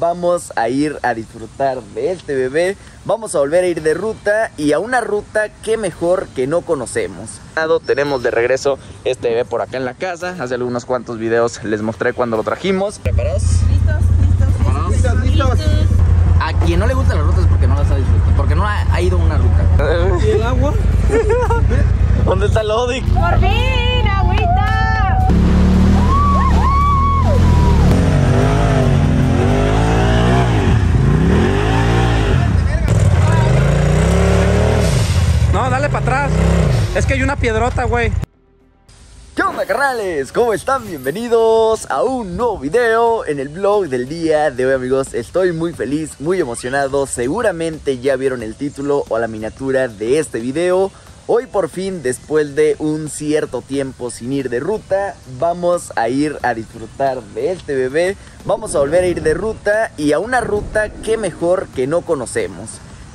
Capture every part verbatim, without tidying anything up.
vamos a ir a disfrutar de este bebé. Vamos a volver a ir de ruta y a una ruta que mejor que no conocemos. Tenemos de regreso este bebé por acá en la casa. Hace algunos cuantos videos les mostré cuando lo trajimos. ¿Preparados? ¿Listos? ¿Listos? ¿Listos? ¿Listos? ¿Listos? A quien no le gustan las rutas porque no las ha disfrutado, porque no ha, ha ido a una ruta. ¿Y el agua? ¿Dónde está el Odic? ¡Por fin, agüita! No, dale para atrás. Es que hay una piedrota, güey. ¿Qué onda, carnales? ¿Cómo están? Bienvenidos a un nuevo video en el vlog del día de hoy, amigos. Estoy muy feliz, muy emocionado. Seguramente ya vieron el título o la miniatura de este video. Hoy por fin, después de un cierto tiempo sin ir de ruta, vamos a ir a disfrutar de este bebé. Vamos a volver a ir de ruta y a una ruta que mejor que no conocemos.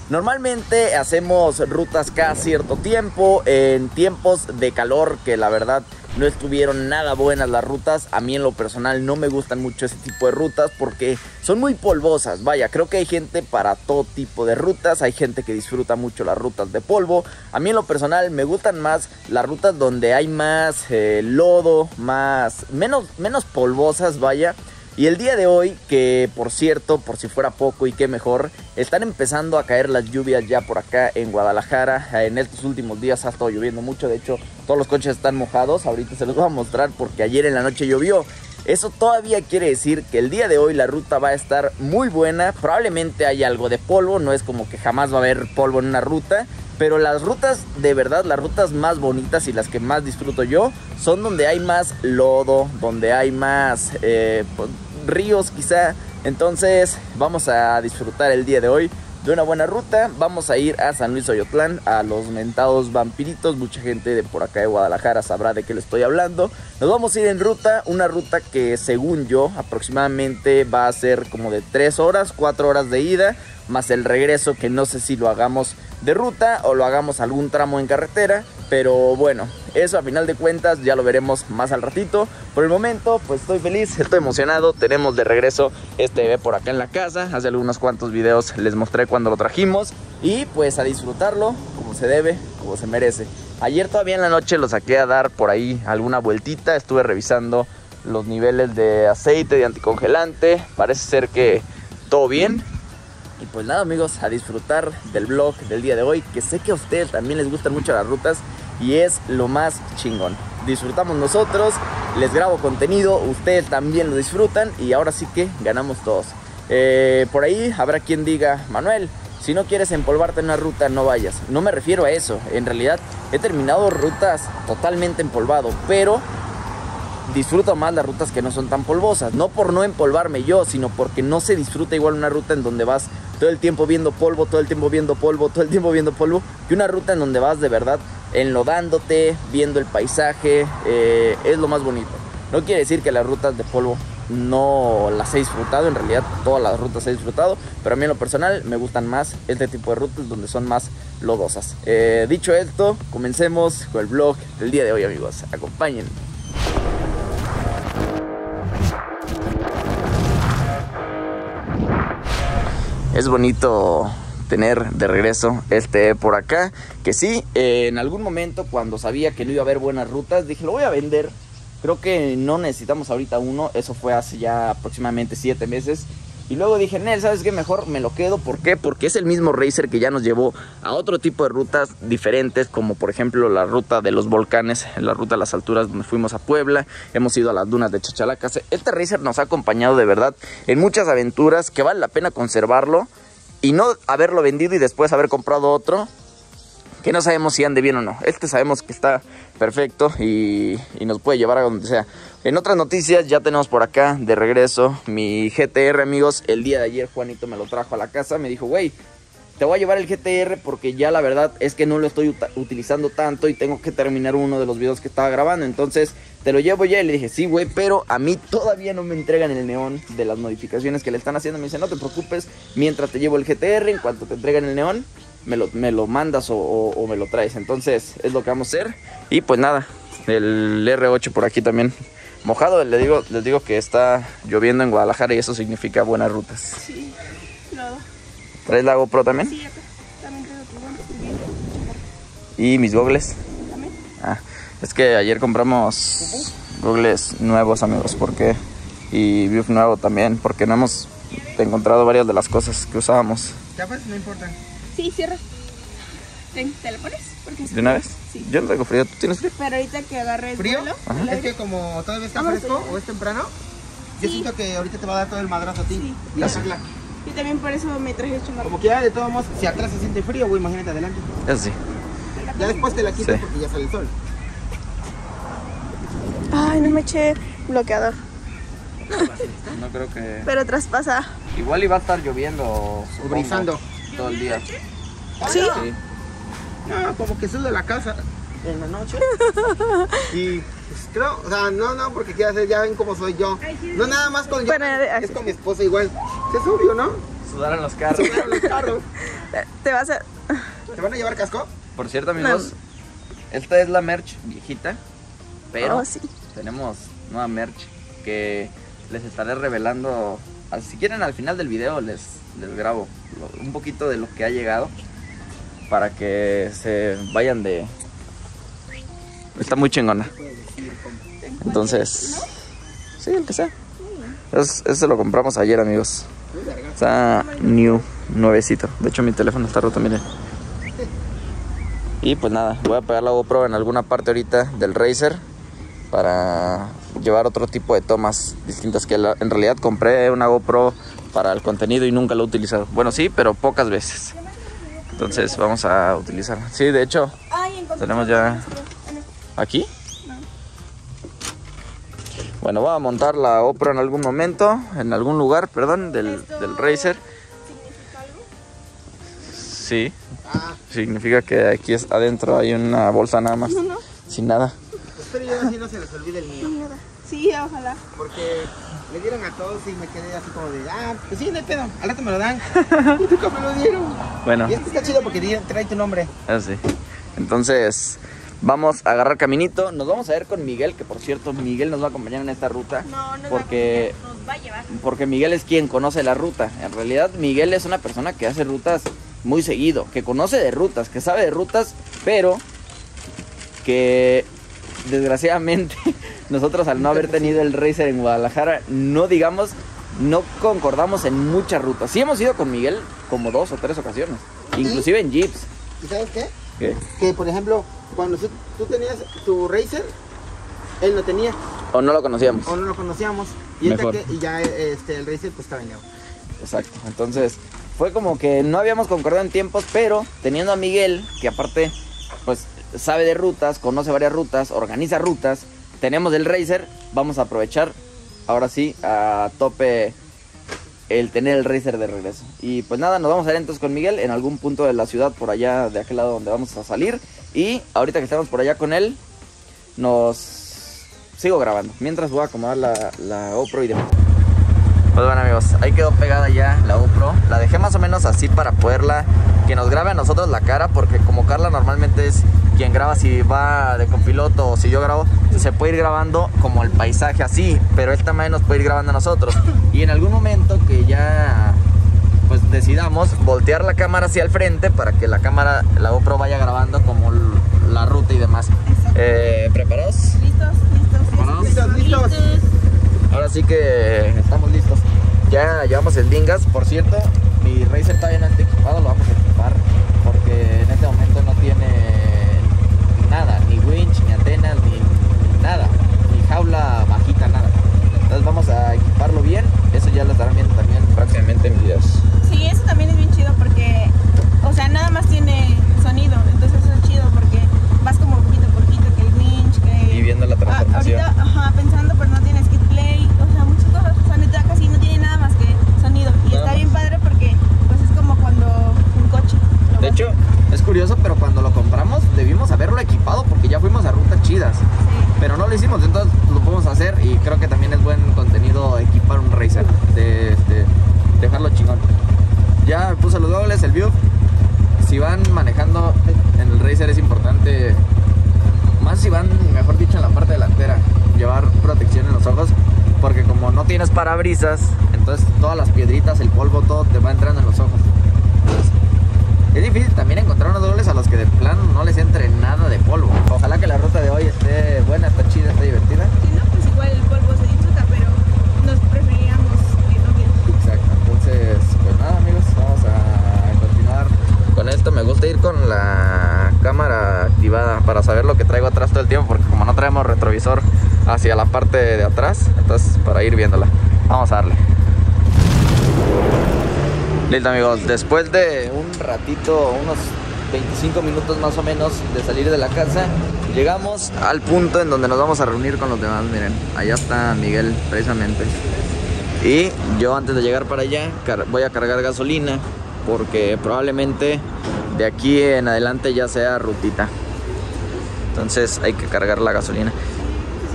Normalmente hacemos rutas cada cierto tiempo, en tiempos de calor que la verdad no estuvieron nada buenas las rutas. A mí en lo personal no me gustan mucho ese tipo de rutas porque son muy polvosas. Vaya, creo que hay gente para todo tipo de rutas, hay gente que disfruta mucho las rutas de polvo. A mí en lo personal me gustan más las rutas donde hay más eh, lodo, más, menos, menos polvosas, vaya. Y el día de hoy, que por cierto, por si fuera poco y qué mejor, están empezando a caer las lluvias ya por acá en Guadalajara. En estos últimos días ha estado lloviendo mucho, de hecho todos los coches están mojados. Ahorita se los voy a mostrar porque ayer en la noche llovió. Eso todavía quiere decir que el día de hoy la ruta va a estar muy buena. Probablemente haya algo de polvo, no es como que jamás va a haber polvo en una ruta. Pero las rutas, de verdad, las rutas más bonitas y las que más disfruto yo son donde hay más lodo, donde hay más eh, pues, ríos quizá. Entonces vamos a disfrutar el día de hoy de una buena ruta. Vamos a ir a San Luis Oyotlán, a los mentados vampiritos. Mucha gente de por acá de Guadalajara sabrá de qué le estoy hablando. Nos vamos a ir en ruta, una ruta que según yo aproximadamente va a ser como de tres horas, cuatro horas de ida, más el regreso, que no sé si lo hagamos de ruta o lo hagamos algún tramo en carretera. Pero bueno, eso a final de cuentas ya lo veremos más al ratito. Por el momento, pues estoy feliz, estoy emocionado. Tenemos de regreso este bebé por acá en la casa. Hace algunos cuantos videos les mostré cuando lo trajimos. Y pues a disfrutarlo como se debe, como se merece. Ayer todavía en la noche lo saqué a dar por ahí alguna vueltita. Estuve revisando los niveles de aceite, de anticongelante. Parece ser que todo bien. Y pues nada, amigos, a disfrutar del vlog del día de hoy, que sé que a ustedes también les gustan mucho las rutas y es lo más chingón. Disfrutamos nosotros, les grabo contenido, ustedes también lo disfrutan y ahora sí que ganamos todos. Eh, por ahí habrá quien diga, Manuel, si no quieres empolvarte en una ruta no vayas. No me refiero a eso, en realidad he terminado rutas totalmente empolvado, pero disfruto más las rutas que no son tan polvosas. No por no empolvarme yo, sino porque no se disfruta igual una ruta en donde vas todo el tiempo viendo polvo, todo el tiempo viendo polvo, todo el tiempo viendo polvo, que una ruta en donde vas de verdad enlodándote, viendo el paisaje. eh, Es lo más bonito. No quiere decir que las rutas de polvo no las he disfrutado, en realidad todas las rutas he disfrutado, pero a mí en lo personal me gustan más este tipo de rutas donde son más lodosas. eh, Dicho esto, comencemos con el vlog del día de hoy, amigos. Acompáñenme. Es bonito tener de regreso este por acá, que sí, eh, en algún momento cuando sabía que no iba a haber buenas rutas, dije, lo voy a vender. Creo que no necesitamos ahorita uno, eso fue hace ya aproximadamente siete meses. Y luego dije, Nel, ¿sabes qué? Mejor me lo quedo. ¿Por qué? Porque es el mismo racer que ya nos llevó a otro tipo de rutas diferentes, como por ejemplo la ruta de los volcanes, la ruta de las alturas donde fuimos a Puebla, hemos ido a las dunas de Chachalacas. Este racer nos ha acompañado de verdad en muchas aventuras que vale la pena conservarlo y no haberlo vendido y después haber comprado otro que no sabemos si ande bien o no. Este sabemos que está perfecto y, y nos puede llevar a donde sea. En otras noticias ya tenemos por acá de regreso mi G T R, amigos. El día de ayer Juanito me lo trajo a la casa. Me dijo, güey, te voy a llevar el G T R porque ya la verdad es que no lo estoy utilizando tanto y tengo que terminar uno de los videos que estaba grabando. Entonces te lo llevo ya. Y le dije, sí, güey, pero a mí todavía no me entregan el neón de las modificaciones que le están haciendo. Me dice, no te preocupes, mientras te llevo el G T R, en cuanto te entregan el neón, Me lo, me lo mandas o, o, o me lo traes. Entonces es lo que vamos a hacer. Y pues nada, el R ocho por aquí también mojado. Les digo, les digo que está lloviendo en Guadalajara y eso significa buenas rutas. Sí, claro. ¿Traes la GoPro también? Sí, también traigo tu GoPro. ¿Y mis gogles? También. Ah, es que ayer compramos gogles nuevos, amigos, porque y Viuf nuevo también, porque no hemos encontrado varias de las cosas que usábamos. ¿Tapas? No importa. Sí, cierra. Ven, ¿te lo pones? Porque ¿de una vez? Sí. Yo no tengo frío, ¿tú tienes frío? Pero ahorita que agarre el frío, vuelo, es que como todavía está vamos fresco o es temprano, sí, yo siento que ahorita te va a dar todo el madrazo a ti. Sí. Y la regla. Y también por eso me traje el chumar. Como que ya de todos modos, si atrás se siente frío, güey, imagínate adelante. Eso sí. Ya después te la quitas, sí, porque ya sale el sol. Ay, no me eché bloqueador. No creo que... Pero traspasa. Igual iba a estar lloviendo, brisando todo el día. ¿Sí? Sí. No, como que sudo la casa en la noche. Y pues creo, o sea, no, no, porque ya, ya ven cómo soy yo. No nada más con yo, bueno, es con mi esposa igual. Es obvio, ¿no? Sudaron los carros. Sudaron los carros. Te vas a... ¿Te van a llevar casco? Por cierto, amigos, no, esta es la merch viejita, pero oh, sí, tenemos nueva merch que les estaré revelando. Si quieren, al final del video les, les grabo un poquito de lo que ha llegado, para que se vayan de... Está muy chingona. Entonces, sí, el que sea. Es, eso lo compramos ayer, amigos. Está new, nuevecito. De hecho, mi teléfono está roto, miren. Y pues nada, voy a pegar la GoPro en alguna parte ahorita del Racer para llevar otro tipo de tomas distintas, que la, en realidad compré una GoPro para el contenido y nunca la he utilizado. Bueno, sí, pero pocas veces. Entonces vamos a utilizar. Sí, de hecho, ay, tenemos ya... ¿Aquí? No. Bueno, voy a montar la GoPro en algún momento, en algún lugar, perdón, del, del Racer. ¿Significa algo? Sí. Ah. Significa que aquí es, adentro hay una bolsa nada más. No, no. Sin nada. Espero yo así no se les olvide el mío. Sí, ojalá. Porque le dieron a todos y me quedé así como de, ah, pues sí, no hay pedo, al rato me lo dan. Y nunca me lo dieron. Bueno. Y este está chido porque trae tu nombre. Ah, sí. Entonces, vamos a agarrar caminito. Nos vamos a ir con Miguel, que por cierto, Miguel nos va a acompañar en esta ruta. No, no porque, va a acompañar, nos va a llevar. Porque Miguel es quien conoce la ruta. En realidad, Miguel es una persona que hace rutas muy seguido, que conoce de rutas, que sabe de rutas, pero que desgraciadamente... Nosotros, al no haber tenido el Racer en Guadalajara, no digamos, no concordamos en muchas rutas. Sí hemos ido con Miguel como dos o tres ocasiones, inclusive en jeeps. ¿Y sabes qué? ¿Qué? Que, por ejemplo, cuando tú tenías tu Racer, él no tenía. O no lo conocíamos. O no lo conocíamos. Y, que, y ya este, el Racer pues estaba en nuevo. Exacto. Entonces, fue como que no habíamos concordado en tiempos, pero teniendo a Miguel, que aparte, pues, sabe de rutas, conoce varias rutas, organiza rutas, tenemos el Racer, vamos a aprovechar ahora sí a tope el tener el Racer de regreso. Y pues nada, nos vamos a ir entonces con Miguel en algún punto de la ciudad, por allá de aquel lado donde vamos a salir. Y ahorita que estamos por allá con él, nos sigo grabando. Mientras voy a acomodar la, la GoPro y demás. Pues bueno, amigos, ahí quedó pegada ya la GoPro. La dejé más o menos así para poderla, que nos grabe a nosotros la cara, porque como Carla normalmente es quien graba, si va de copiloto o si yo grabo, se puede ir grabando como el paisaje así, pero él también nos puede ir grabando a nosotros. Y en algún momento que ya pues decidamos voltear la cámara hacia el frente para que la cámara, la GoPro, vaya grabando como la ruta y demás. Eh, ¿Preparados? Listos, listos, listos, listos, listos. Ahora sí que estamos listos. Ya llevamos el Dingas, por cierto, mi Racer está bien equipado, lo vamos a equipar porque en este momento no tiene nada, ni winch, ni antenas, ni nada, ni jaula bajita, nada. Entonces vamos a equiparlo bien. Eso ya lo estarán viendo también prácticamente en videos. Sí, eso también es bien chido porque, o sea, nada más tiene sonido. Entonces eso es chido porque vas como poquito por poquito, que el winch, que... Y viendo la transformación. Ah, ahorita, ajá, pensando, pero no tiene skid play, o sea, muchas cosas. O sea, neta, casi no tiene nada más que sonido. Y nada está más bien padre porque, pues, es como cuando un coche. De hecho, es curioso, pero cuando lo compramos debimos haberlo equipado porque ya fuimos a rutas chidas. Sí. Pero no lo hicimos, entonces lo podemos hacer y creo que también es buen contenido equipar un Racer, de, de dejarlo chingón. Ya puse los dobles, el view. Si van manejando en el Racer es importante, más si van, mejor dicho, en la parte delantera, llevar protección en los ojos, porque como no tienes parabrisas, entonces todas las piedritas, el polvo, todo te va entrando en los ojos. Entonces, es difícil también encontrar unos dobles a los que de plano no les entre nada de polvo. Ojalá que la ruta de hoy esté buena, esté chida, esté divertida. Si no, pues igual el polvo se disfruta, pero nos preferíamos que no viene. Exacto, entonces pues nada amigos, vamos a continuar con esto. Me gusta ir con la cámara activada para saber lo que traigo atrás todo el tiempo, porque como no traemos retrovisor hacia la parte de atrás, entonces para ir viéndola, vamos a darle. Listo amigos, después de un ratito, unos veinticinco minutos más o menos de salir de la casa, llegamos al punto en donde nos vamos a reunir con los demás. Miren, allá está Miguel precisamente. Y yo antes de llegar para allá voy a cargar gasolina, porque probablemente de aquí en adelante ya sea rutita. Entonces hay que cargar la gasolina.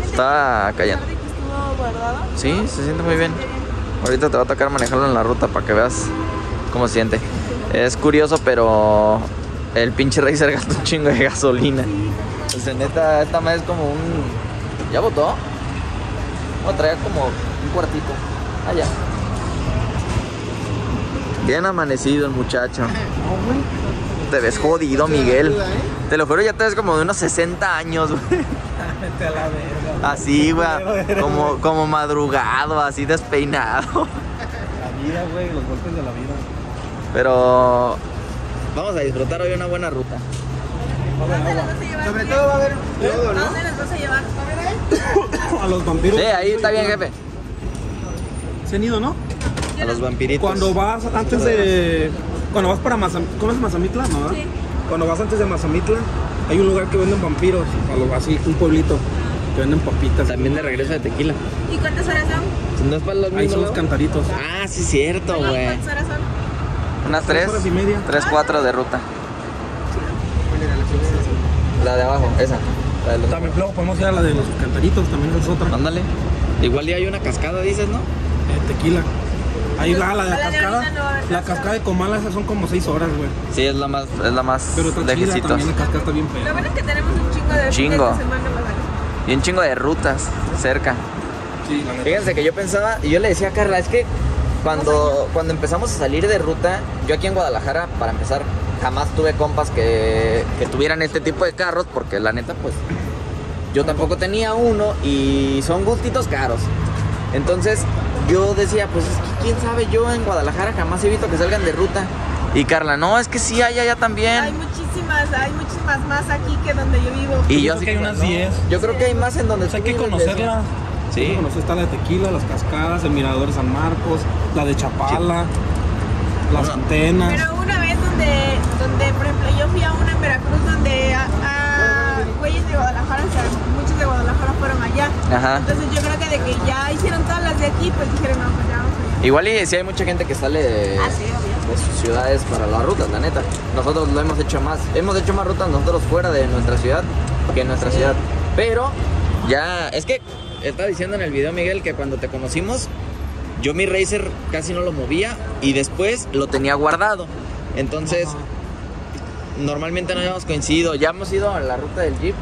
Está callando. Sí, se siente muy bien. Ahorita te va a tocar manejarlo en la ruta para que veas cómo se siente. Es curioso, pero el pinche Racer gasta un chingo de gasolina. Pues en neta, esta madre es como un... ¿Ya botó? Voy a traer como un cuartito. Allá. Bien amanecido el muchacho. Te ves jodido, Miguel. Te lo juro, ya te ves como de unos sesenta años, güey. Así, güey, como, como madrugado, así despeinado. La vida, güey, los golpes de la vida. Pero vamos a disfrutar hoy una buena ruta. ¿Dónde las vas a llevar? Sobre todo va a haber lodo, ¿no? ¿A dónde las vas a llevar? A los vampiros. Sí, ahí está bien, jefe. Se han ido, ¿no? A los vampiritos. Cuando vas antes de... Cuando vas para Mazamitla, ¿conoces Mazamitla? ¿No? Sí. Cuando vas antes de Mazamitla hay un lugar que venden vampiros, así, un pueblito, que venden papitas. También de regreso de tequila. ¿Y cuántas horas son? No es para los mismos. Ahí son los cantaritos. Ah, sí, cierto, güey. ¿Cuántas horas son? Unas tres, tres horas y media. Tres, cuatro de ruta. La de abajo, esa. La de los... También luego podemos ir a la de los cantaritos, también es otra. Ándale. Igual ya hay una cascada, dices, ¿no? De tequila. Ahí va la de la cascada, la cascada de Comala, esas son como seis horas, güey. Sí, es la más, es la más lejecitos. También la cascada está bien fea. Lo bueno es que tenemos un chingo de chingo. Y un chingo de rutas cerca. Sí, la neta. Fíjense que yo pensaba, y yo le decía a Carla, es que cuando, cuando empezamos a salir de ruta, yo aquí en Guadalajara, para empezar, jamás tuve compas que, que tuvieran este tipo de carros, porque la neta, pues, yo tampoco tenía uno y son gustitos caros. Entonces yo decía, pues es que quién sabe, yo en Guadalajara jamás he visto que salgan de ruta. Y Carla, no, es que sí hay allá también. Hay muchísimas, hay muchísimas más aquí que donde yo vivo. Y yo creo que hay unas diez. Yo creo que hay más en donde hay que conocerla. Sí. Está la de Tequila, las cascadas, el mirador de San Marcos, la de Chapala, las antenas. Pero una vez donde, donde, por ejemplo, yo fui a una en Veracruz donde a güeyes de Guadalajara, o sea, muchos de Guadalajara fueron allá. Ajá. Entonces yo creo que de que ya hicieron todas las de aquí, pues dijeron, no, pues ya vamos allá. Igual y si hay mucha gente que sale de, ah, sí, de sus ciudades para las rutas, la neta. Nosotros lo hemos hecho más, hemos hecho más rutas nosotros fuera de nuestra ciudad que en nuestra sí. ciudad. Pero ya, es que estaba diciendo en el video, Miguel, que cuando te conocimos, yo mi Racer casi no lo movía y después lo tenía guardado. Entonces, uh-huh. normalmente no habíamos coincidido, ya hemos ido a la ruta del Jeep.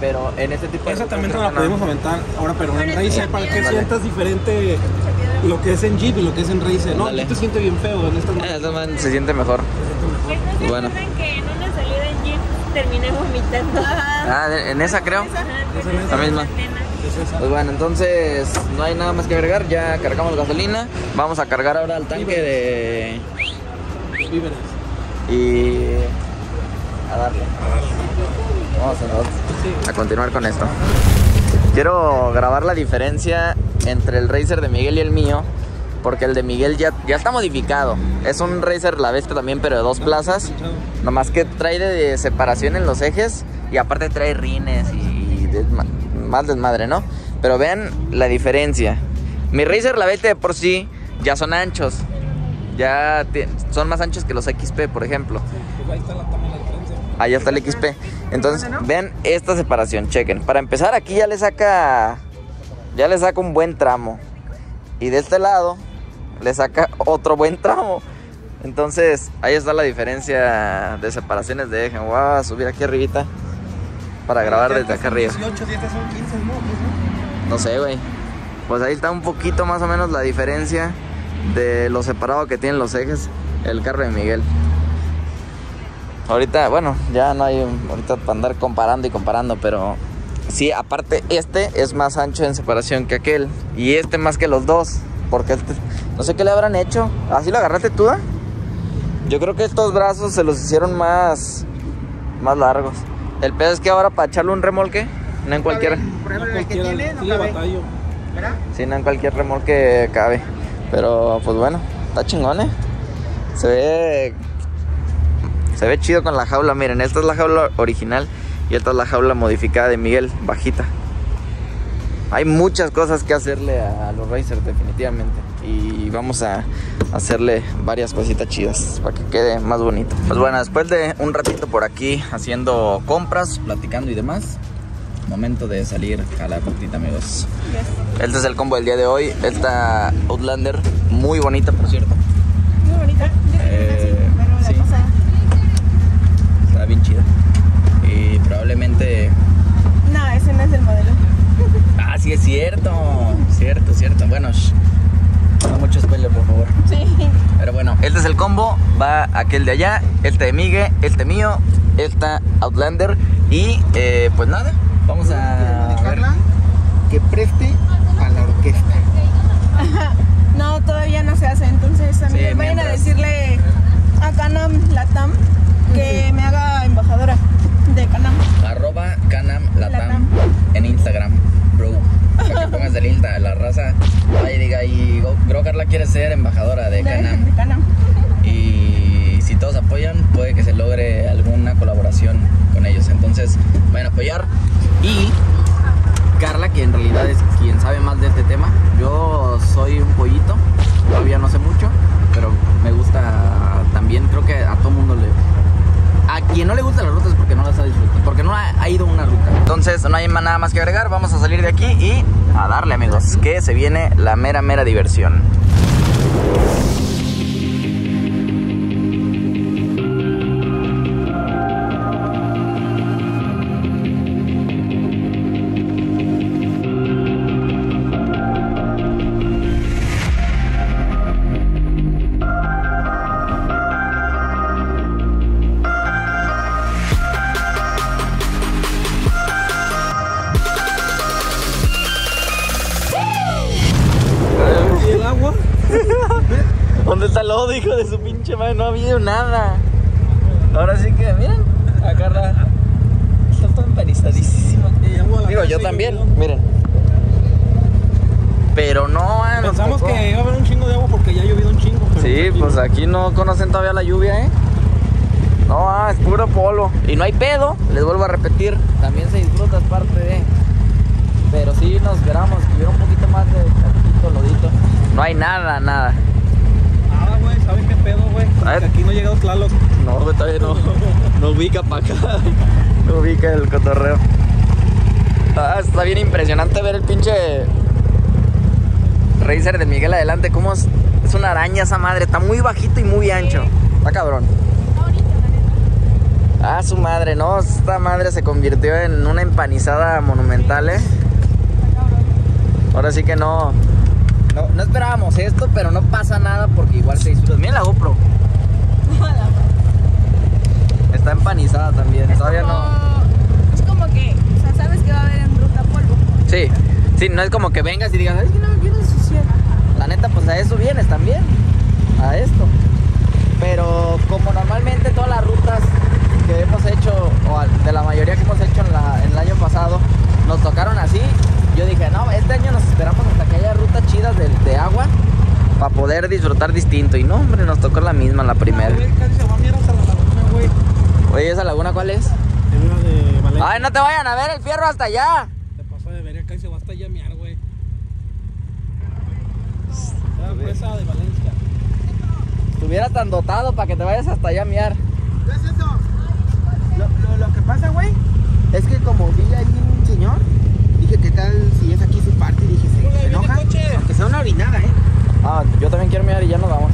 Pero en este tipo de... Esa también no la pudimos aventar ahora, pero en Racer, para que sientas diferente lo que es en Jeep y lo que es en Racer. No, aquí te siente bien feo, en estas manos se siente mejor. Y bueno, que en una salida en Jeep terminé vomitando. Ah, en esa creo. La misma. Pues bueno, entonces no hay nada más que agregar, ya cargamos gasolina. Vamos a cargar ahora el tanque de... víveres. Y... a darle. Vamos a continuar con esto. Quiero grabar la diferencia entre el Racer de Miguel y el mío, porque el de Miguel ya, ya está modificado. Es un Racer La Bestia también, pero de dos plazas, nomás que trae de separación en los ejes y aparte trae rines y desma más desmadre, ¿no? Pero vean la diferencia. Mi Racer La Bestia de por sí ya son anchos, ya son más anchos que los X P, por ejemplo. Allá está el X P. Entonces, vean esta separación, chequen. Para empezar, aquí ya le saca ya le saca un buen tramo. Y de este lado le saca otro buen tramo. Entonces, ahí está la diferencia de separaciones de eje. Voy a subir aquí arribita para grabar desde acá arriba. no sé, güey. Pues ahí está un poquito más o menos la diferencia de lo separado que tienen los ejes el carro de Miguel. Ahorita, bueno, ya no hay ahorita para andar comparando y comparando, pero sí, aparte este es más ancho en separación que aquel, y este más que los dos, porque este, no sé qué le habrán hecho. ¿Así lo agarraste tú, da? Yo creo que estos brazos se los hicieron más más largos. El pedo es que ahora para echarle un remolque, no en cualquiera. Por ejemplo, el que tiene no cabe. Sí, no en cualquier remolque cabe. Pero pues bueno, está chingón, ¿eh? Se ve se ve chido con la jaula. Miren, esta es la jaula original y esta es la jaula modificada de Miguel, bajita. Hay muchas cosas que hacerle a los racers, definitivamente. Y vamos a hacerle varias cositas chidas para que quede más bonito. Pues bueno, después de un ratito por aquí haciendo compras, platicando y demás, momento de salir a la cortita, amigos. Yes. Este es el combo del día de hoy. Esta Outlander, muy bonita, por cierto. Muy bonita. Eh, sí. Está bien chida. Y probablemente... No, ese no es el modelo. Ah, sí, es cierto. Cierto, cierto. Bueno, shh. No mucho spoiler, por favor. Sí. Pero bueno, este es el combo. Va aquel de allá, este de Miguel, este mío, esta Outlander. Y eh, pues nada, vamos a dejarla que preste a la orquesta. No, todavía no se hace. Entonces a mí sí, vayan mientras... a decirle a Canam Latam que uh -huh. me haga embajadora de Canam. Arroba Canam Latam, Latam en Instagram, bro. Para que pongas el Insta, la raza vaya y diga, y creo Carla quiere ser embajadora de, de Canam. De Canam. Y si todos apoyan, puede que se logre alguna colaboración con ellos. Entonces, vayan a apoyar. Y Carla, que en realidad es quien sabe más de este tema. Yo soy un pollito, todavía no sé mucho, pero me gusta también. Creo que a todo mundo le... A quien no le gustan las rutas porque no las ha disfrutado, porque no ha, ha ido una ruta. Entonces no hay nada más que agregar, vamos a salir de aquí y a darle, amigos, que se viene la mera mera diversión. ¿Dónde está el lodo, hijo de su pinche madre? No ha habido nada. Ahora sí que, miren, acá la... está todo empanizadísimo. Digo, yo también, y... miren. Pero no... Eh, Pensamos tocó. Que iba a haber un chingo de agua porque ya ha llovido un chingo. Pero sí, no, pues aquí no conocen todavía la lluvia, ¿eh? No, ah, es puro polo. Y no hay pedo, les vuelvo a repetir. También se disfruta, es parte de... Pero sí nos esperamos que hubiera un poquito más de... lodito. No hay nada, nada. Nada, güey, ¿sabes qué pedo, güey? Aquí no ha llegado Tlaloc. No, güey, todavía no. No ubica para acá. No ubica el cotorreo. Ah, está bien impresionante ver el pinche racer de Miguel adelante. Cómo es, es una araña esa madre. Está muy bajito y muy ancho. Está cabrón. Ah, su madre, no. Esta madre se convirtió en una empanizada monumental, eh. Ahora sí que no... No, no esperábamos esto, pero no pasa nada porque igual se disfruta. Miren la GoPro. Está empanizada también, es todavía como... no. Es como que, o sea, sabes que va a haber en ruta polvo. Sí, sí, no es como que vengas y digas, es que no me quiero ensuciar. La neta, pues a eso vienes también, a esto. Pero como normalmente todas las rutas que hemos hecho, o de la mayoría que hemos hecho en, la, en el año pasado, nos tocaron así. Yo dije, no, este año nos esperamos hasta que haya rutas chidas de, de agua para poder disfrutar distinto. Y no, hombre, nos tocó la misma, la primera. Oye, ¿esa laguna cuál es? Ay, no te vayan a ver el fierro hasta allá. Te pasó de ver, acá se va hasta allá, miar, güey. Era presa de Valencia. Estuviera tan dotado para que te vayas hasta allá, miar. ¿Qué es eso? Lo, lo, lo que pasa, güey, es que como vi ahí un señor... Dije, ¿qué tal si es aquí su parte? Dije, ¿se, se enoja? Aunque sea una orinada, ¿eh? Ah, yo también quiero mirar y ya nos vamos.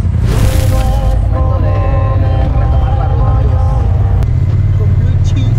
Momento de retomar la ruta, amigos. Con blue cheese.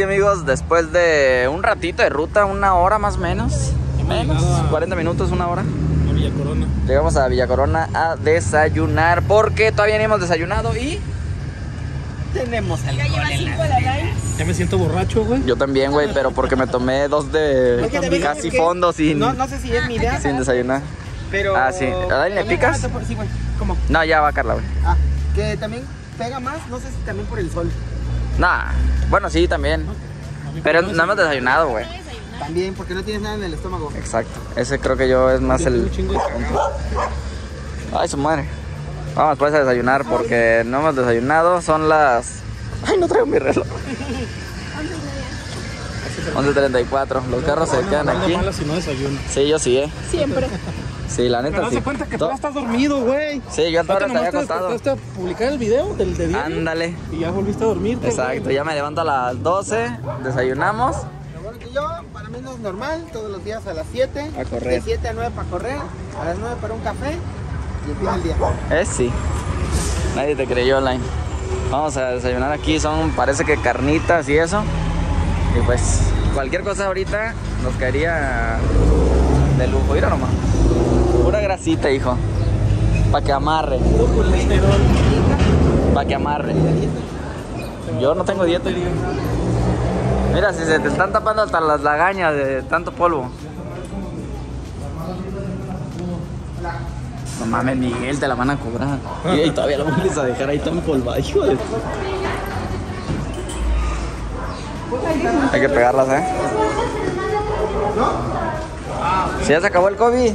sí, amigos, después de un ratito de ruta, una hora más o menos, menos cuarenta minutos, una hora, a Villa Corona. Llegamos a Villa Corona a desayunar porque todavía no hemos desayunado y tenemos alcohol. Ya lleva cinco de la line. Ya me siento borracho, güey. Yo también, güey, pero porque me tomé dos de no, casi fondo sin... No, no sé si es mi idea. Sin desayunar. Pero... Ah, sí. ¿A Dani le picas? Por... Sí, güey. ¿Cómo? No, ya va Carla, güey. Ah, que también pega más, no sé si también por el sol. Nah, bueno, sí, también. Okay. Pero no hemos desayunado, güey. También, porque no tienes nada en el estómago. Exacto. Ese creo que yo es más el... Ay, su madre. Vamos pues a desayunar porque no hemos desayunado. Son las... Ay, no traigo mi reloj. once treinta y cuatro. Los carros se quedan aquí. Sí, yo sí, eh. Siempre. Sí, la neta. Pero sí. Pero no se cuenta que tú estás dormido, güey. Sí, yo hasta ahora estaba acostado. Te despertaste a publicar el video del de día. Ándale. Y ya volviste a dormirte. Exacto, güey. Ya me levanto a las doce. Desayunamos. Lo bueno que yo, para mí no es normal. Todos los días a las siete. A correr. De siete a nueve para correr. A las nueve para un café. Y empieza el día. Es eh, sí. Nadie te creyó, online. Vamos a desayunar aquí. Son, parece que carnitas y eso. Y pues, cualquier cosa ahorita nos caería de lujo. Mira nomás. Pura grasita, hijo. Para que amarre. Para que amarre. Yo no tengo dieta. Mira, si se te están tapando hasta las lagañas de tanto polvo. No mames, Miguel, te la van a cobrar. Y, y todavía la vuelves a dejar ahí tan polvada, hijo de... Hay que pegarlas, ¿eh? ¿No? ¿Sí ya se acabó el COVID?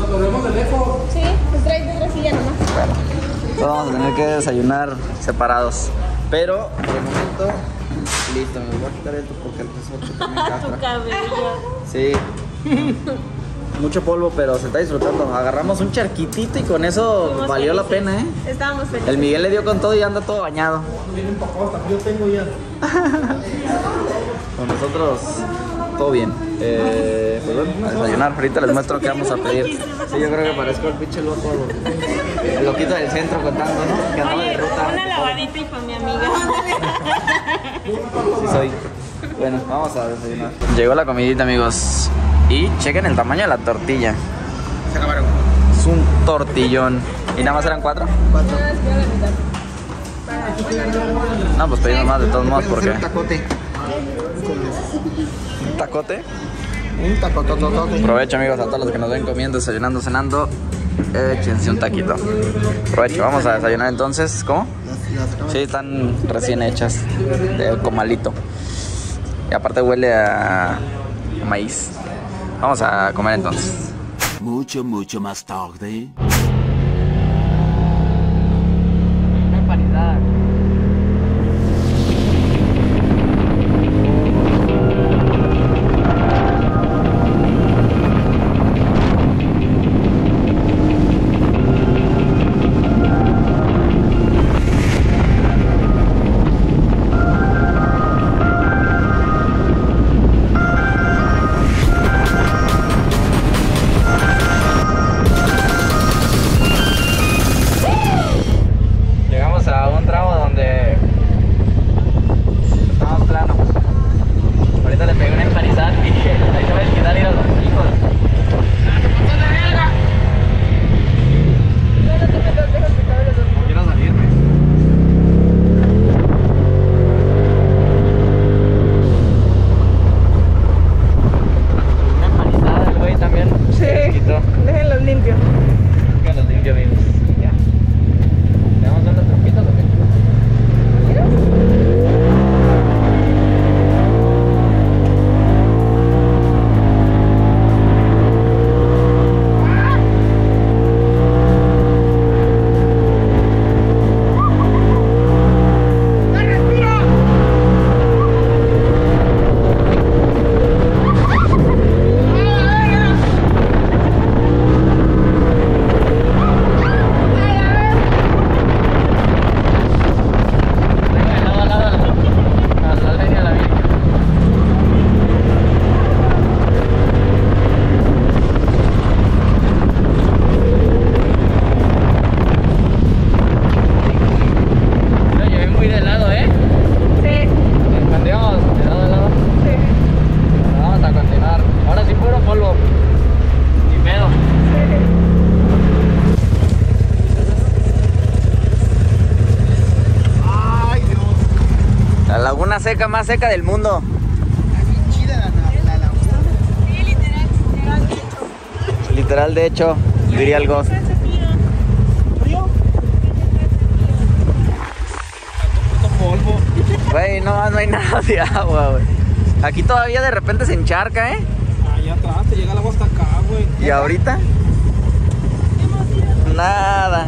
Nos volvemos de lejos. Sí, pues traes otra silla nomás. Bueno, entonces vamos a tener que desayunar separados. Pero, por el momento, listo. Me voy a quitar esto porque el peso también castra. Tu cabello. Sí. Mucho polvo, pero se está disfrutando. Agarramos un charquitito y con eso Fuimos valió felices. La pena, ¿eh? Estábamos felices. El Miguel le dio con todo y anda todo bañado. Yo tengo ya. Con nosotros, todo bien. Eh, pues bueno, a desayunar. Ahorita les muestro qué vamos a pedir. Sí, yo creo que parezco el pinche loco. El loquito del centro contando, ¿no? Que andaba de ruta. Una lavadita y para mi amiga. Sí, soy. Bueno, vamos a desayunar. Llegó la comidita, amigos. Y chequen el tamaño de la tortilla. Se acabaron. Es un tortillón. ¿Y nada más eran cuatro? Cuatro. No, pues pedimos más de todos modos porque... Un tacote. ¿Un tacote? Un tacotototote. Provecho, amigos, a todos los que nos ven comiendo, desayunando, cenando. Échense un taquito. Provecho, vamos a desayunar entonces. ¿Cómo? Sí, están recién hechas. Del comalito. Y aparte huele a maíz. Vamos a comer entonces. Mucho, mucho más tarde. Qué paridad. más seca, más seca del mundo. Está bien chida la, la, la laguna. Sí, literal, literal de hecho. Literal de hecho, diría algo. Güey, no, no hay nada de agua, güey. Aquí todavía de repente se encharca, ¿eh? Allá atrás te llega el agua hasta acá, güey. ¿Y ahorita? Nada.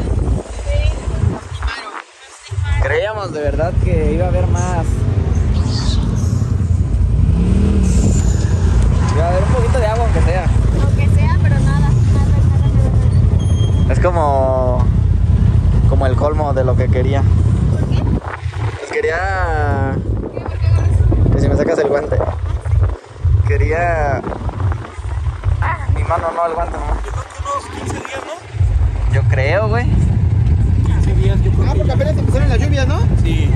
Creíamos de verdad que iba a haber más. Iba a haber un poquito de agua, aunque sea. Aunque sea, pero nada, nada, nada, nada. Es como... como el colmo de lo que quería. ¿Por qué? Pues quería... que si me sacas el guante. Quería... Ah, mi mano no, el guante no. Yo creo que unos quince días, ¿no? Yo creo, güey. quince días, yo creo. Ah, porque apenas empezaron las lluvias, ¿no? Sí.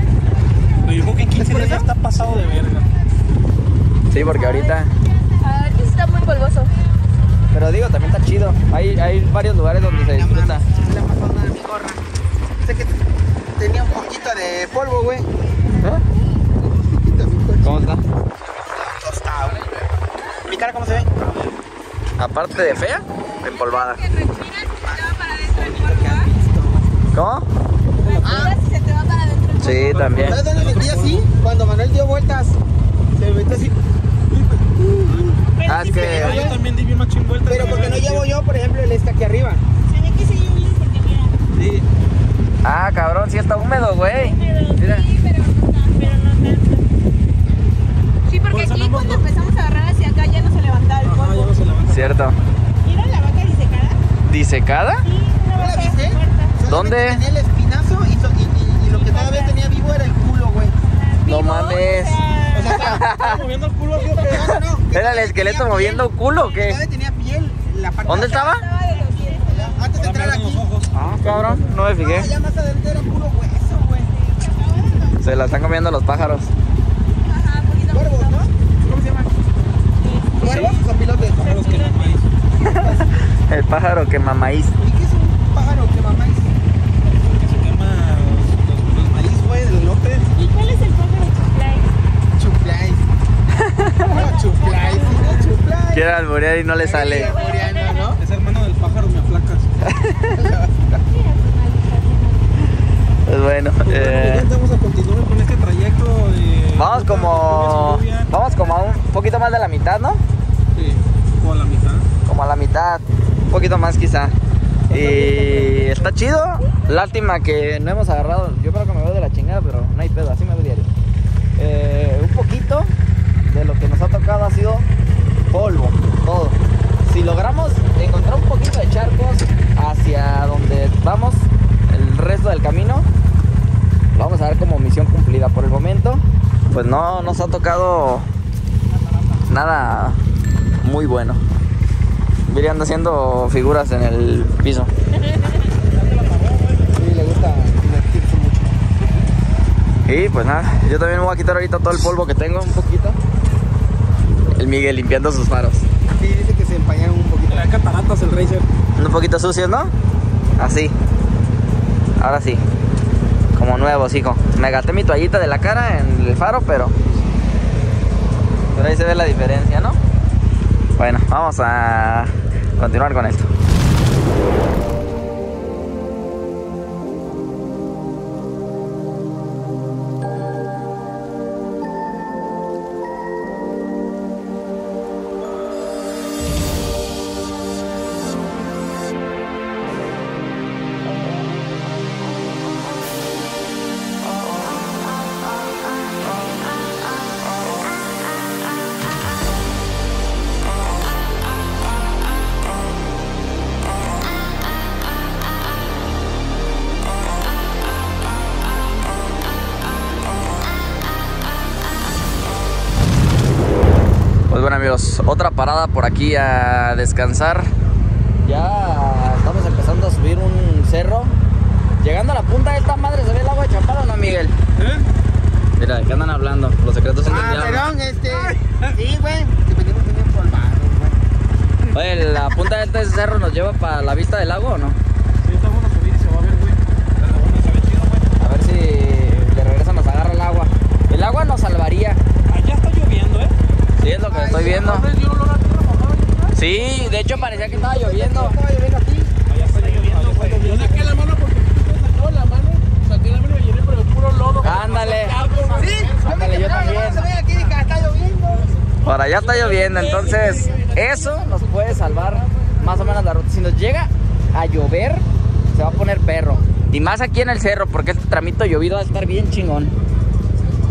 Pero yo creo que en quince días ya está pasado de verga. Sí, porque ahorita... ahorita está muy polvoso. Pero digo, también está chido. Hay, hay varios lugares donde se disfruta. La mamá de mi gorra. Sé que tenía un poquito de polvo, güey. ¿Eh? ¿Cómo está? Tostado. ¿Mi cara cómo se ve? Aparte de fea, empolvada. ¿Cómo? Ah, se te va para adentro. Sí, también. ¿Sabes dónde me metí así? Cuando Manuel dio vueltas, se metió así. Ah, es que... yo también di bien machín vueltas. Pero porque no llevo yo, por ejemplo, el escaque arriba. Se ve que se llevo yo porque mira. Sí. Ah, cabrón, sí está húmedo, güey. Mira. Porque aquí cuando empezamos a agarrar hacia acá ya no se levantaba el polvo. No se levanta. Cierto. ¿Vieron la vaca disecada? ¿Disecada? Sí, una vaca muerta. ¿Dónde? Tenía el espinazo y, so, y, y, y lo que todavía tenía vivo era el culo, güey. No mames. O sea, estaba moviendo el culo. ¿Sí? No, no, no. ¿Era el esqueleto moviendo piel, culo o qué? Todavía tenía piel. La parte ¿dónde estaba? Estaba de los pies, ¿no? Antes de entrar aquí. Ah, cabrón, no me fijé. Allá más adelante era puro hueso, güey. Se la están comiendo los pájaros. El pájaro que mamáis. ¿Y qué es un pájaro que mamáis? Que se llama los, los maíz, güey, de López. ¿Y cuál es el pájaro chuflais? Chuflais. No, chuflais, no, chuflais. Quiere alborear y no le sale. ¿No? Es hermano del pájaro, me aplacas. Pues bueno, eh... vamos a continuar con este trayecto de... Vamos como... vamos como a un poquito más de la mitad, ¿no? Sí, como a la mitad. Como a la mitad. Un poquito más quizá. Y está chido. Lástima que no hemos agarrado. Yo creo que me veo de la chingada, pero no hay pedo, así me veo diario. Eh, un poquito de lo que nos ha tocado ha sido polvo, todo. Si logramos encontrar un poquito de charcos hacia donde vamos el resto del camino, vamos a ver como misión cumplida. Por el momento, pues no nos ha tocado nada muy bueno. Viri anda haciendo figuras en el piso. Sí, le gusta divertirse mucho. Y pues nada, yo también me voy a quitar ahorita todo el polvo que tengo, un poquito. El Miguel limpiando sus faros. Sí, dice que se empañaron un poquito. Las cataratas, el racer. Un poquito sucios, ¿no? Así. Ahora sí. Como nuevos, hijo. Me gasté mi toallita de la cara en el faro, pero... pero ahí se ve la diferencia, ¿no? Bueno, vamos a continuar con esto. Otra parada por aquí a descansar. Ya estamos empezando a subir un cerro. Llegando a la punta de esta madre se ve el agua de Chapala, ¿o no, Miguel? ¿Eh? Mira, ¿qué andan hablando? Los secretos son del diablo. Ah, perdón, este... sí, güey. Te pedimos que vengan por el barro, güey. Oye, ¿la punta de este cerro nos lleva para la vista del lago o no? Sí, está bueno subir y se va a ver, güey. La laguna se ve chido, güey. A ver si de regreso nos agarra el agua. El agua nos salvaría. Sí, de hecho parecía que estaba lloviendo. Estaba lloviendo aquí. Allá está lloviendo, güey. Yo saqué la mano porque me sacó la mano. Saqué la mano y llené, pero el puro lodo. Ándale. Sí, ándale, yo también. Aquí está lloviendo. Para allá está lloviendo, entonces eso nos puede salvar más o menos la ruta. Si nos llega a llover, se va a poner perro. Y más aquí en el cerro, porque este tramito llovido va a estar bien chingón.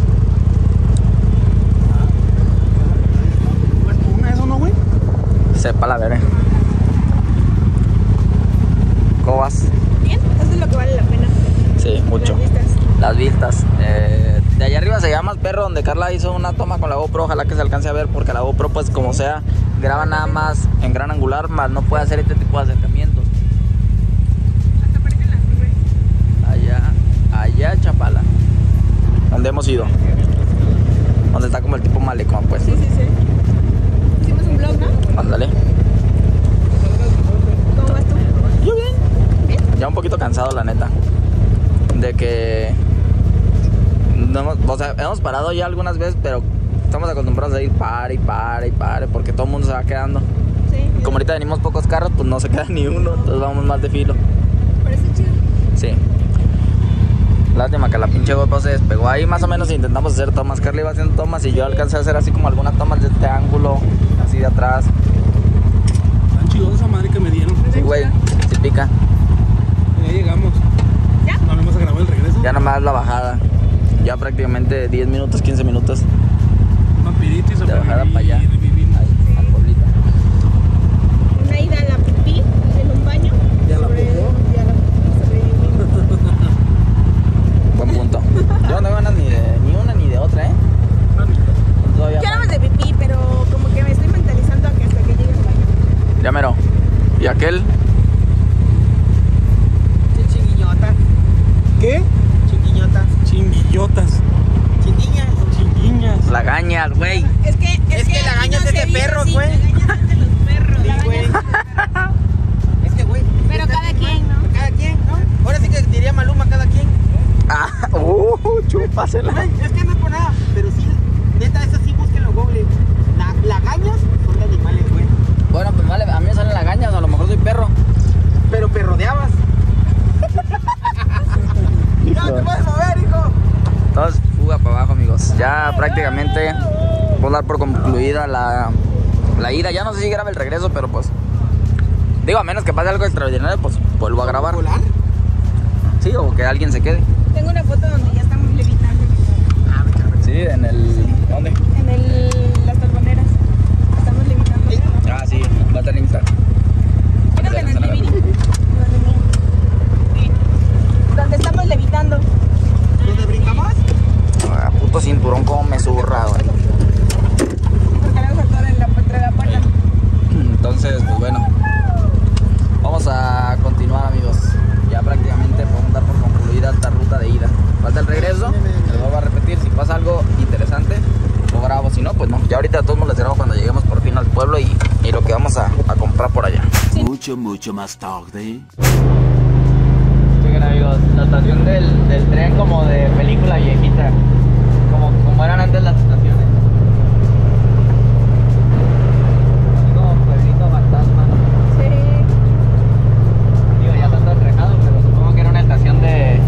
¿Una eso no, güey? Sepa la veré. ¿Cómo vas? Bien, eso es lo que vale la pena. Sí, mucho. Las vistas. Las vistas. Eh... De allá arriba se llama el perro donde Carla hizo una toma con la GoPro, ojalá que se alcance a ver porque la GoPro pues como sea graba nada más en gran angular, más no puede hacer este tipo de acercamientos. Hasta aparecen las nubes. Allá, allá Chapala. ¿Dónde hemos ido? Donde está como el tipo malecón pues. Sí, sí, sí. Hicimos un vlog, ¿no? Ándale. ¿Cómo vas tú? Yo bien. ¿Bien? Ya un poquito cansado la neta. De que... parado ya algunas veces, pero estamos acostumbrados a ir pare y pare y pare, porque todo el mundo se va quedando. Sí. Como ahorita venimos pocos carros, pues no se queda ni uno, no. Entonces vamos más de filo. Parece chido. Sí. Lástima que la pinche GoPro se despegó. Ahí más o menos intentamos hacer tomas. Carla iba haciendo tomas y yo alcancé a hacer así como algunas tomas de este ángulo, así de atrás. Tan chidos esa madre que me dieron. Sí, güey, sí pica. Ya llegamos. ¿Ya? No, nomás a grabar el regreso. Ya nomás la bajada. Ya prácticamente diez minutos, quince minutos. Rapidito y se puede. De bajada para allá. ¿Y aquel? ¿Qué chinguillotas? ¿Qué? Chinguillotas. Chinguillotas. Chinguillas. Chinguillas. Lagañas, güey. Es que, es es que, que lagañas no es de perros, güey. Lagañas es de los perros. Sí, güey. Es que, güey. Pero cada quien, ¿no? Cada quien, ¿no? Ahora sí que diría Maluma, cada quien. Ah, uh, chúpasela. Güey, es que no es por nada, pero sí, neta, eso sí, búsquenlo, Google. La, lagañas son de animales, güey. Bueno, pues vale, a mí me salen lagañas, a lo mejor soy perro. Pero perrodeabas. Ya te puedes mover, hijo. Entonces, fuga para abajo, amigos. Ya prácticamente voy a dar por concluida la, la ida. Ya no sé si graba el regreso, pero pues... Digo, a menos que pase algo extraordinario, pues vuelvo a grabar. ¿Volar? Sí, o que alguien se quede. Tengo una foto donde ya estamos levitando. Ah, sí, en el... ¿Dónde? En el... Las Tolvaneras. Estamos levitando. ¿Sí? Ah, sí, va a estar lista. ¿Dónde estamos levitando? ¿Dónde brincamos? Ah, puto cinturón, como me zurra, güey. Porque le saltó entre la puerta. Entonces, pues bueno. Vamos a continuar, amigos. Ya prácticamente podemos dar por concluida esta ruta de ida. Falta el regreso, les vuelvo a repetir. Si pasa algo interesante, lo grabo. Si no, pues no. Ya ahorita todos les grabo cuando lleguemos por fin al pueblo y, y lo que vamos a, a comprar por allá. Sí. Mucho, mucho más tarde. Oigan, amigos, la estación del, del tren como de película viejita. Como, como eran antes las estaciones. Como pueblito fantasma. Sí. Digo, ya está todo enrejado, pero supongo que era una estación de...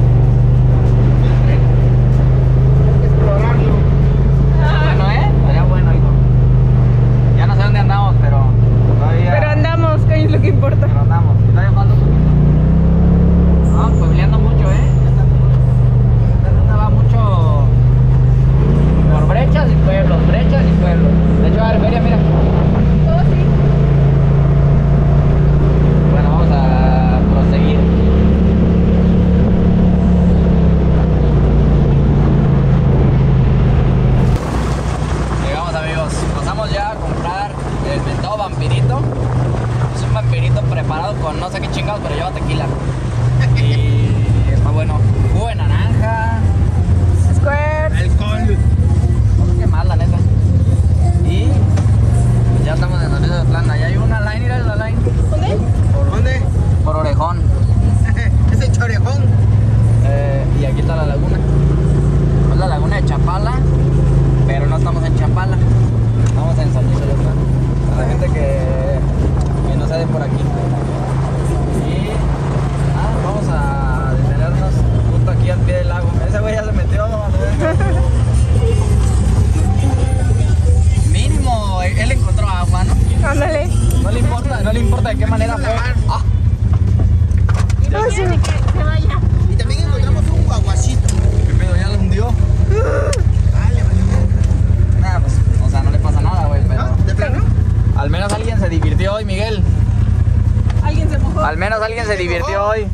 Al menos alguien se divirtió hoy.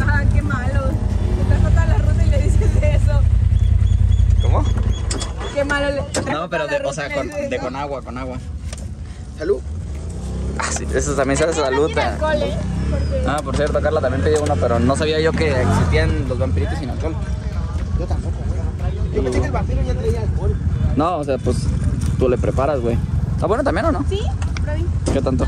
Ah, qué malo. Te trajo toda la ruta y le dices eso. ¿Cómo? Qué malo le trajo. No, pero de, o sea, con, de con agua, con agua. Salud. Ah, sí, eso también se hace salud. ¿Eh? Ah, por cierto, Carla también pidió una, pero no sabía yo que existían los vampiritos sin alcohol. Yo tampoco, güey. Yo pensé que el vampiro ya traía alcohol. No, o sea, pues tú le preparas, güey. ¿Está bueno también o no? Sí, probé. ¿Qué tanto?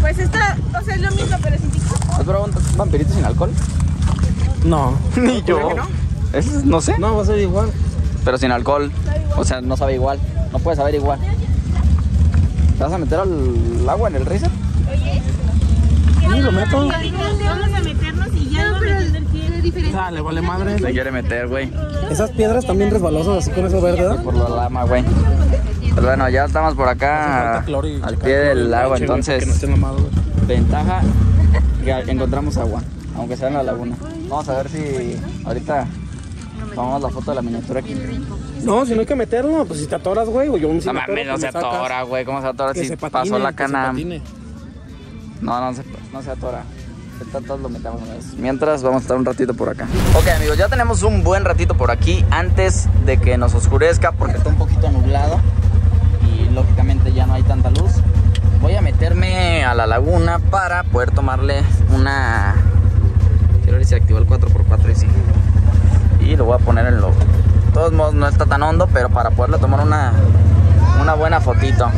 Pues esta, o sea, es lo mismo, pero sin pico. ¿Has probado un vampirito sin alcohol? No, ni yo. ¿Por qué no? Es, no sé. No, va a ser igual. Pero sin alcohol. O sea, no sabe igual. No puede saber igual. ¿Te vas a meter al agua en el freezer? Oye. Sí, lo meto. Vamos a meternos y ya no, pero dale, vale madre. Se quiere meter, güey. Esas piedras también resbalosas, así con eso verde, ¿verdad? Por la lama, güey. Pues bueno, ya estamos por acá al pie del agua, entonces ventaja que encontramos agua, aunque sea en la laguna. Vamos a ver si ahorita tomamos la foto de la miniatura aquí. No, si no hay que meterlo, pues si te atoras, güey, o yo un... No mames, no se atora, güey, ¿cómo se atora si pasó la cana? No, no se, no se atora. Todos lo metamos una vez. Mientras vamos a estar un ratito por acá. Ok, amigos, ya tenemos un buen ratito por aquí antes de que nos oscurezca, porque está un poquito nublado y lógicamente ya no hay tanta luz. Voy a meterme a la laguna para poder tomarle una... Quiero ver si activó el cuatro por cuatro y sí. Y lo voy a poner en lo... De todos modos no está tan hondo, pero para poderle tomar una, una buena fotito.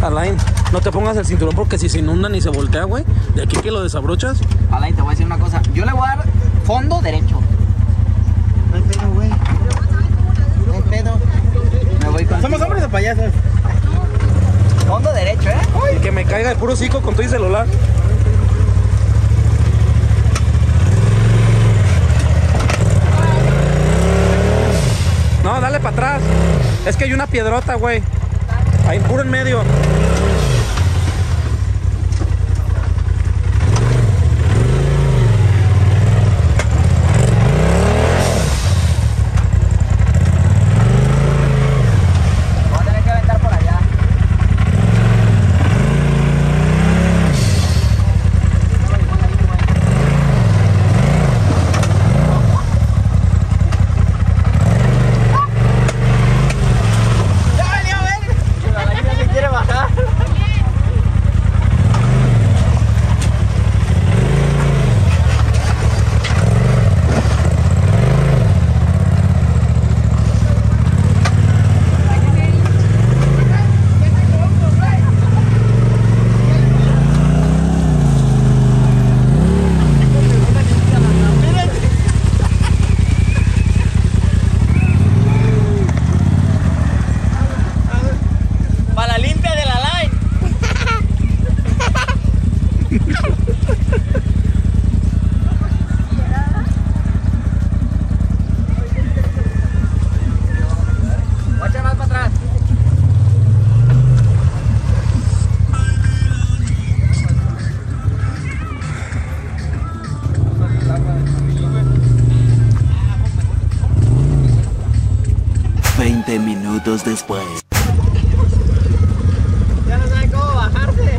Alain, no te pongas el cinturón porque si se inunda ni se voltea, güey. De aquí que lo desabrochas. Alain, te voy a decir una cosa. Yo le voy a dar fondo derecho. No hay pedo, güey. No hay pedo. Me voy con... Somos hombres de payasos. Fondo derecho, ¿eh? Ay, que me caiga de puro hocico con todo y celular. No, dale para atrás. Es que hay una piedrota, güey. Ahí, puro en medio. veinte minutos después. Ya no saben cómo bajarse.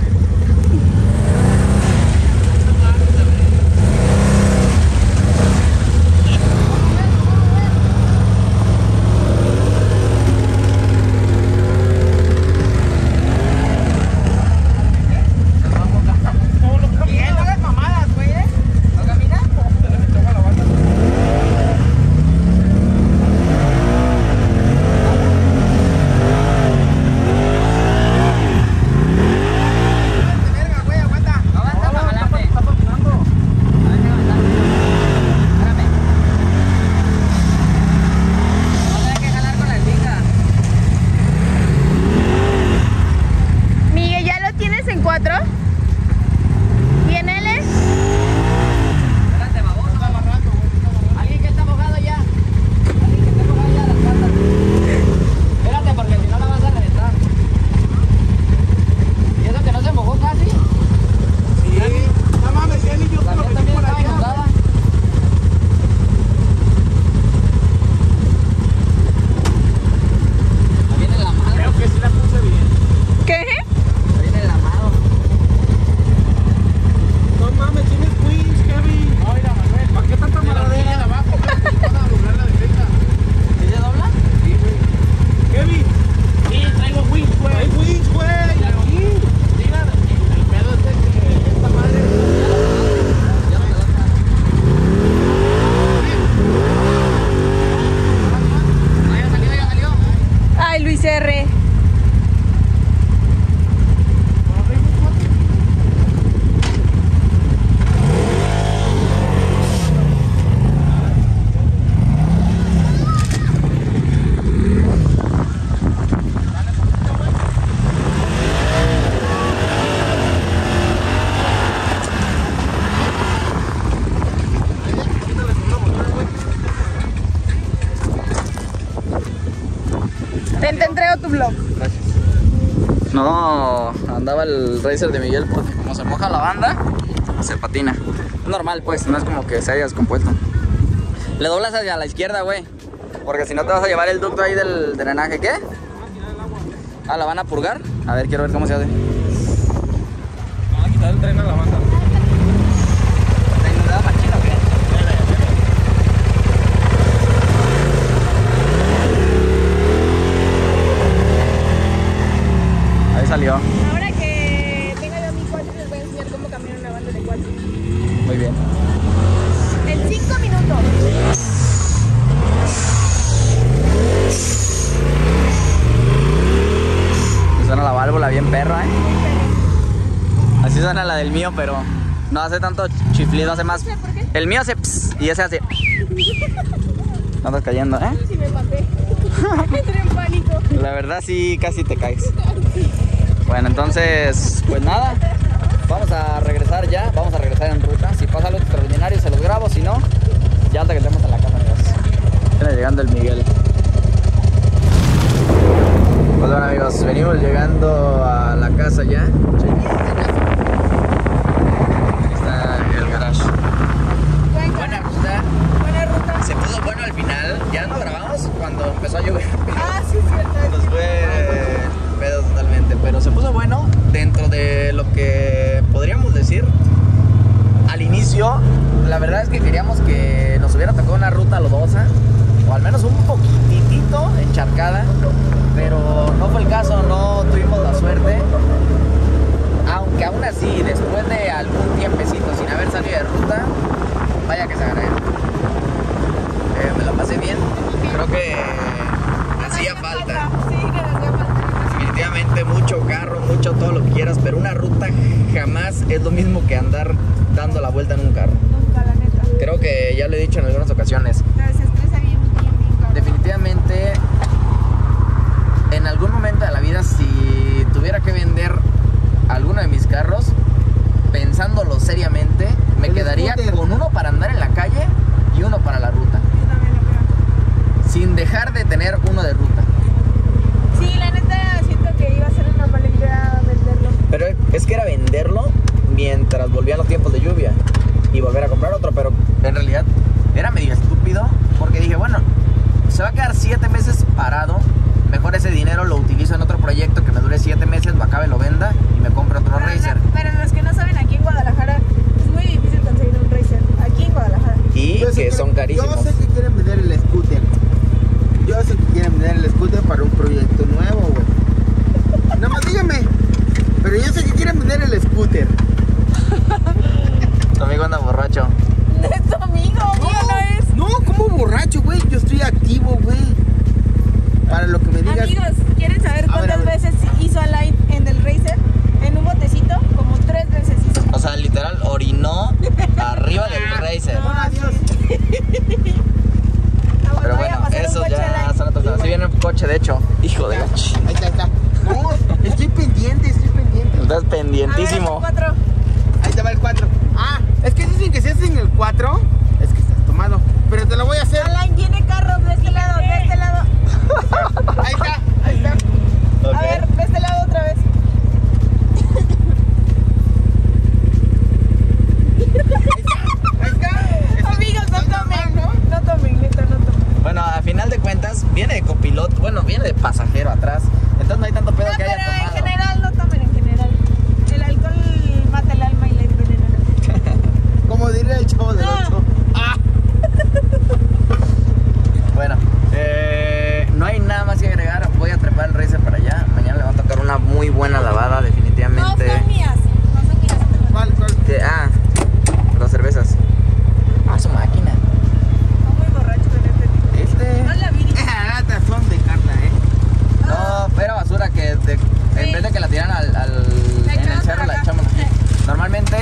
Ven, te entrego tu blog. Gracias. No, andaba el racer de Miguel porque como se moja la banda, se patina. Normal, pues, no es como que se haya descompuesto. Le doblas hacia la izquierda, güey, porque si no te vas a llevar el ducto ahí del drenaje. ¿Qué? Ah, ¿la van a purgar? A ver, quiero ver cómo se hace. Van a quitar el tren a la banda. ¿Está inundada machina o qué? Ahí salió. Ahora que tenga yo mi cuatro, les voy a enseñar cómo caminar una banda de cuatro. Muy bien. En cinco minutos. Suena la válvula bien perra, ¿eh? Así suena la del mío, pero no hace tanto chiflido, hace más. El mío hace pss, y ese hace. No estás cayendo, ¿eh? Sí, me pasé. Entré en pánico. La verdad, sí, casi te caes. Bueno, entonces, pues nada. Vamos a regresar ya. Vamos a regresar en ruta. Si pasa algo extraordinario, se los grabo. Si no, ya hasta que estemos en la casa, amigos. Viene llegando el Miguel. Hola, bueno, amigos, venimos llegando a la casa ya. Sí. Aquí está el garage. Buena, buena ruta. Buena ruta. Se puso bueno al final. Ya no grabamos cuando empezó a llover. Ah, sí, cierto. Nos fue pedo totalmente. Pero se puso bueno dentro de lo que podríamos decir. Al inicio, la verdad es que queríamos que nos hubiera tocado una ruta lodosa. O al menos un poquitito encharcada. Pero no fue el caso, no tuvimos la suerte. Aunque aún así, después de algún tiempecito sin haber salido de ruta, vaya que se agarré. Eh, me la pasé bien. Creo que hacía falta. Definitivamente mucho carro, mucho todo lo que quieras, pero una ruta jamás es lo mismo que andar dando la vuelta en un carro. Nunca, la neta. Creo que ya lo he dicho en algunas ocasiones. Definitivamente, en algún momento de la vida, si tuviera que vender alguno de mis carros, pensándolo seriamente, me quedaría con uno para andar en la calle y uno para la ruta. Yo también lo creo. Sin dejar de tener uno de ruta. Sí, la neta siento que iba a ser una mala idea venderlo. Pero es que era venderlo mientras volvían los tiempos de lluvia y volver a comprar otro, pero en realidad era medio estúpido porque dije, bueno, se va a quedar siete meses parado. Mejor ese dinero lo utilizo en otro proyecto que me dure siete meses, lo acabe, lo venda y me compro otro pero racer. No, pero los que no saben, aquí en Guadalajara es muy difícil conseguir un racer. Aquí en Guadalajara. Y yo que son que, carísimos. Yo sé que quieren vender el scooter. Yo sé que quieren vender el scooter para un proyecto nuevo, güey. No más díganme. Pero yo sé que quieren vender el scooter. Tu amigo anda borracho. No es tu amigo, no, mío no es. No, como borracho, güey. Yo estoy activo, güey. Para lo que me digas. Amigos, ¿quieren saber cuántas ver, veces hizo Alain en el racer? En un botecito, como tres veces hizo. O sea, literal, orinó arriba del racer. No, adiós. No, pero bueno, eso ya son otras cosas. Si viene un coche, de hecho, hijo de la chingada. Ahí está, ahí está. No, estoy pendiente, estoy pendiente. Estás pendientísimo. A ver, el cuatro. Ahí te va el cuatro. Ah, es que dicen que si haces en el cuatro, es que estás tomado. Pero te lo voy a hacer. Alain tiene carros de este lado, de este lado. Ahí está, ahí está. Okay. A ver, de este lado otra vez. Ahí está, ahí está. Amigos, no tomen, ¿no? No tomen, neta, no tomen. Bueno, a final de cuentas, viene de copiloto, bueno, viene de pasajero atrás. Entonces no hay tanto pedo no, que haya tomado. No, pero en general, no tomen en general. El alcohol mata el alma y la envenena. Como diría el chavo del ocho. Ah. Bueno, eh... no hay nada más que agregar, voy a trepar el racer para allá. Mañana le va a tocar una muy buena lavada, definitivamente. No son mías, no son mías. ¿Cuál, cuál? Ah, las cervezas. Ah, su máquina. Está muy borracho el este. Este. No la vi. Esa lata son de Carla, eh. Ah. No, era basura que de, en sí. Vez de que la tiran al, al en el cerro, la echamos aquí. Normalmente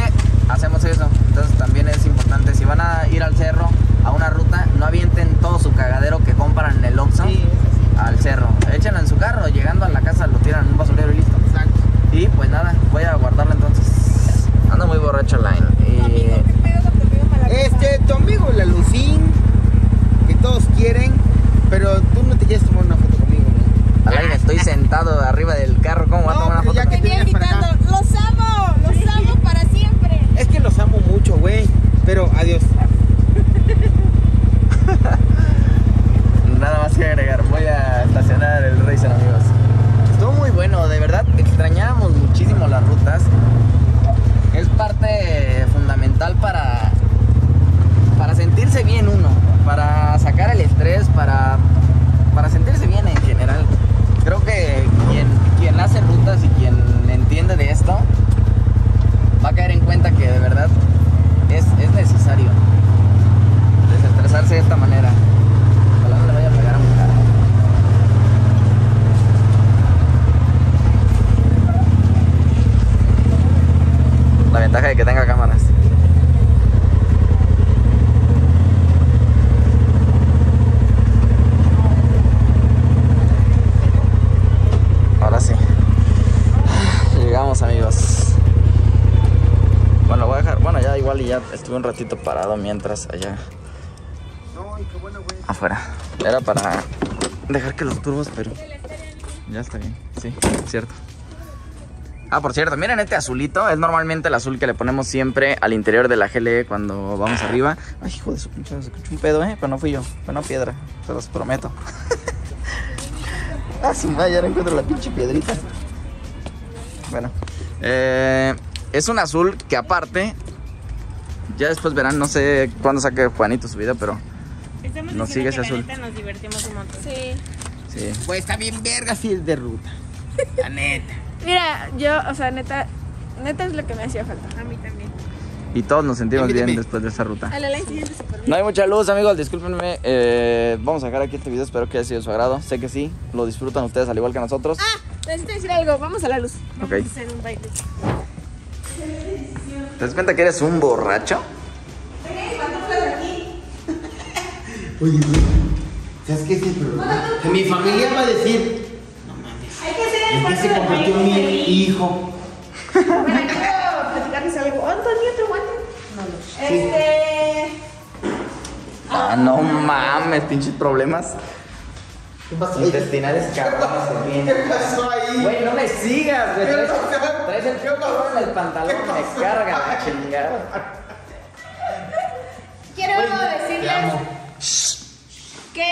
hacemos eso, entonces también es importante. Si van a ir al cerro, a una ruta, no avienten todo su cagadero que compran en el Oxxo. Sí. Al cerro, échenlo en su carro, llegando a la casa lo tiran en un basurero y listo. Exacto. Y pues nada, voy a guardarlo entonces. Anda muy borracho Alain. Y... este, tu amigo el Alucín, que todos quieren, pero tú no te quieres tomar una foto conmigo, ¿no? Al aire, estoy sentado arriba del carro. ¿Cómo va no, a tomar una foto? Ya que te vienes gritando, los amo, los sí. amo para siempre. Es que los amo mucho, güey. Pero adiós. Nada más que agregar. Voy a estacionar el Racing, amigos. Estuvo muy bueno, de verdad. Extrañábamos muchísimo las rutas. Es parte fundamental para, para sentirse bien uno, para sacar el estrés, para, para sentirse bien en general. Creo que quien, quien hace rutas y quien entiende de esto va a caer en cuenta que de verdad es, es necesario desestresarse de esta manera. Ojalá no le vaya a pegar a mi cara. La ventaja de que tenga cámaras. Ahora sí. Llegamos, amigos. Bueno, voy a dejar. Bueno, ya igual y ya estuve un ratito parado mientras allá. No, y qué bueno, güey. Afuera. Era para dejar que los turbos, pero ya está bien. Sí, es cierto. Ah, por cierto, miren este azulito. Es normalmente el azul que le ponemos siempre al interior de la G L E cuando vamos arriba. Ay, hijo de su pinche, se escuchó un pedo, ¿eh? Pero no fui yo, fue una piedra, se los prometo. Ah, sin más, ya no encuentro la pinche piedrita. Bueno, eh, es un azul que aparte, ya después verán, no sé cuándo saque Juanito su vida, pero estamos nos sigue ese azul. Nos divertimos un montón. Sí. Sí. Pues está bien verga si es de ruta, la neta. Mira, yo, o sea, neta, neta es lo que me hacía falta. A mí también. Y todos nos sentimos bien también después de esta ruta. A la ley sí. No hay mucha luz, amigos, discúlpenme. Eh, vamos a dejar aquí este video, espero que haya sido de su agrado. Sé que sí, lo disfrutan ustedes al igual que nosotros. Ah, necesito decir algo, vamos a la luz. Vamos okay. a hacer un baile. ¿Te das cuenta que eres un borracho? Oye, ¿sabes qué es el problema? Que mi familia va a decir... ¿Qué se convirtió mi hijo? Bueno, quiero platicarles algo. Antonio, ¿te aguanto? No, no. Este... Ah, no mames, pinches problemas. ¿Qué pasó? Intestinales cabrones se vienen. ¿Qué pasó ahí? Güey, no me sigas, güey. Traes el chocolo en el pantalón, me carga la chingada. Quiero decirles que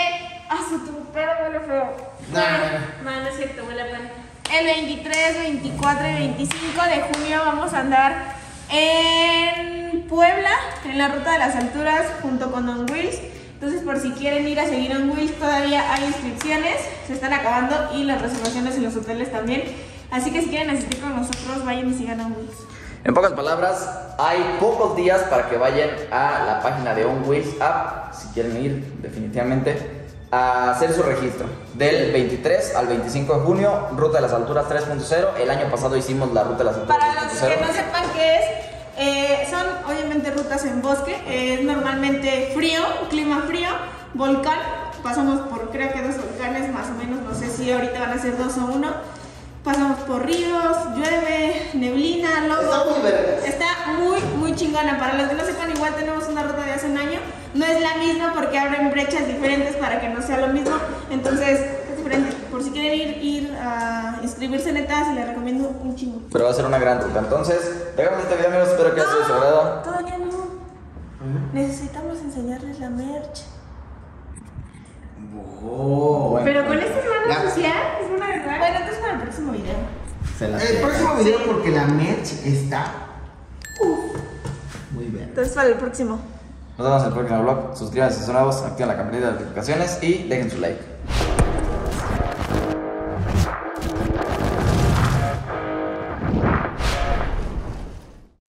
a su tu pedo huele feo. No, no es cierto, huele pan. El veintitrés, veinticuatro y veinticinco de junio vamos a andar en Puebla, en la ruta de las alturas, junto con On Wheels. Entonces, por si quieren ir a seguir On Wheels, todavía hay inscripciones, se están acabando, y las reservaciones en los hoteles también. Así que si quieren asistir con nosotros, vayan y sigan On Wheels. En pocas palabras, hay pocos días para que vayan a la página de On Wheels App, si quieren ir definitivamente, a hacer su registro. Del veintitrés al veinticinco de junio, ruta de las alturas tres punto cero. El año pasado hicimos la ruta de las alturas tres punto cero. Para los que no sepan qué es, eh, son obviamente rutas en bosque, es eh, normalmente frío, clima frío, volcán. Pasamos por creo que dos volcanes más o menos, no sé si ahorita van a ser dos o uno. Pasamos por ríos, llueve, neblina, lodo. Está muy, muy chingona. Para los que no sepan, igual tenemos una ruta de hace un año. No es la misma porque abren brechas diferentes para que no sea lo mismo. Entonces, es diferente. Por si quieren ir, ir a inscribirse, neta, se les recomiendo un chingo. Pero va a ser una gran ruta. Entonces, dejamos este video, amigos. Espero que haya sido de su agrado. Todavía no. ¿Mm? Necesitamos enseñarles la merch. Oh, bueno. Pero con estas manos sociales es una verdad. Bueno, entonces para el próximo video. Se la el próximo video sí. Porque la merch está Uf. muy bien. Entonces para el próximo. Nos vemos en el próximo vlog. Suscríbanse si son nuevos, activen la campanita de notificaciones y dejen su like.